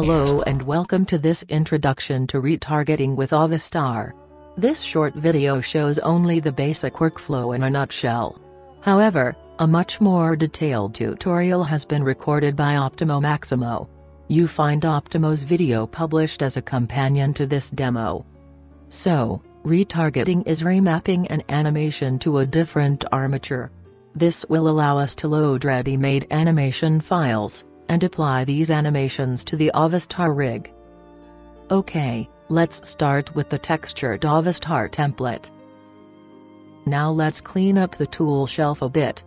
Hello and welcome to this introduction to retargeting with Avastar. This short video shows only the basic workflow in a nutshell. However, a much more detailed tutorial has been recorded by Optimo Maximo. You find Optimo's video published as a companion to this demo. So, retargeting is remapping an animation to a different armature. This will allow us to load ready-made animation files, and apply these animations to the Avastar rig. Okay, let's start with the textured Avastar template. Now let's clean up the tool shelf a bit.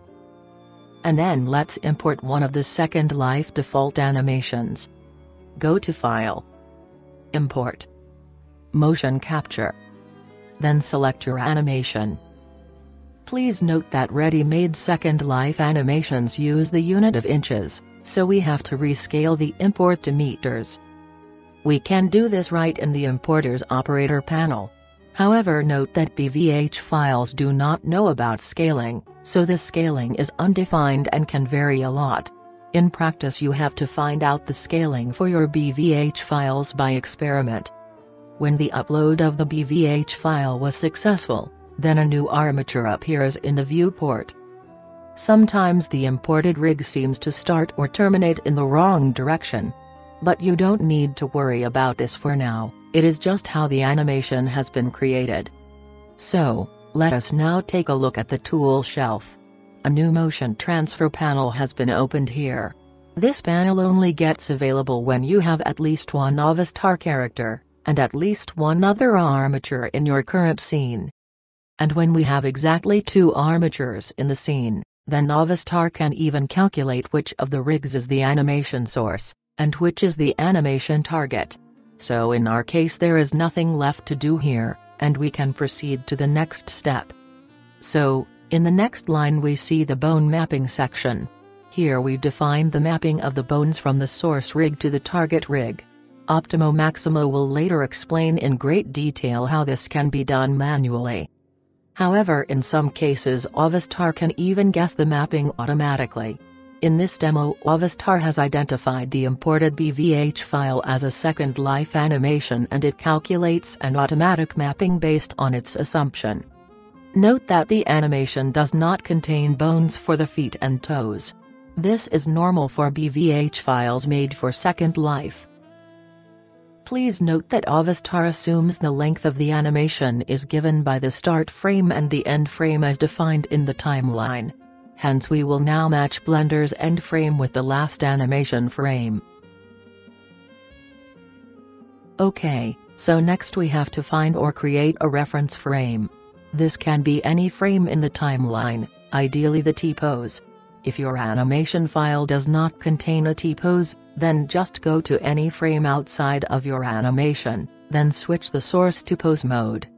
And then let's import one of the Second Life default animations. Go to File, Import, Motion Capture. Then select your animation. Please note that ready-made Second Life animations use the unit of inches, so we have to rescale the import to meters. We can do this right in the importer's operator panel. However, note that BVH files do not know about scaling, so this scaling is undefined and can vary a lot. In practice, you have to find out the scaling for your BVH files by experiment. When the upload of the BVH file was successful, then a new armature appears in the viewport. Sometimes the imported rig seems to start or terminate in the wrong direction. But you don't need to worry about this for now, it is just how the animation has been created. So, let us now take a look at the tool shelf. A new motion transfer panel has been opened here. This panel only gets available when you have at least one Avastar character, and at least one other armature in your current scene. And when we have exactly two armatures in the scene, then Avastar can even calculate which of the rigs is the animation source, and which is the animation target. So in our case there is nothing left to do here, and we can proceed to the next step. So, in the next line we see the bone mapping section. Here we define the mapping of the bones from the source rig to the target rig. Optimo Maximo will later explain in great detail how this can be done manually. However, in some cases Avastar can even guess the mapping automatically. In this demo, Avastar has identified the imported BVH file as a Second Life animation and it calculates an automatic mapping based on its assumption. Note that the animation does not contain bones for the feet and toes. This is normal for BVH files made for Second Life. Please note that Avastar assumes the length of the animation is given by the start frame and the end frame as defined in the timeline. Hence we will now match Blender's end frame with the last animation frame. Okay, so next we have to find or create a reference frame. This can be any frame in the timeline, ideally the T-pose. If your animation file does not contain a T-pose, then just go to any frame outside of your animation, then switch the source to pose mode.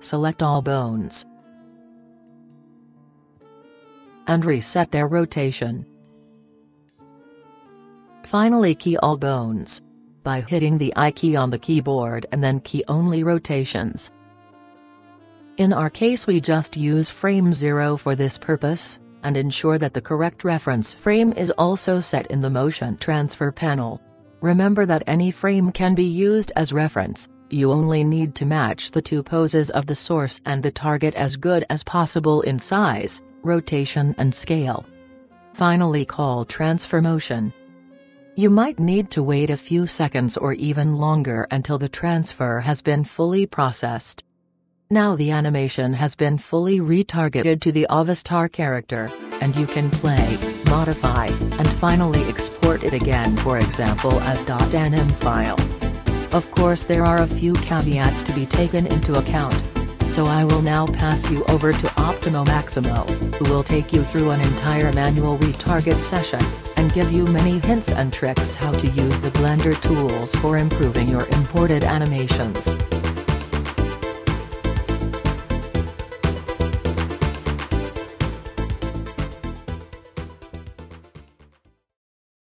Select all bones and reset their rotation. Finally, key all bones by hitting the I key on the keyboard and then key only rotations. In our case we just use frame 0 for this purpose, and ensure that the correct reference frame is also set in the motion transfer panel. Remember that any frame can be used as reference, you only need to match the two poses of the source and the target as good as possible in size, rotation and scale. Finally, call transfer motion. You might need to wait a few seconds or even longer until the transfer has been fully processed. Now the animation has been fully retargeted to the Avastar character, and you can play, modify, and finally export it again, for example as .nm file. Of course there are a few caveats to be taken into account. So I will now pass you over to Optimo Maximo, who will take you through an entire manual retarget session, and give you many hints and tricks how to use the Blender tools for improving your imported animations.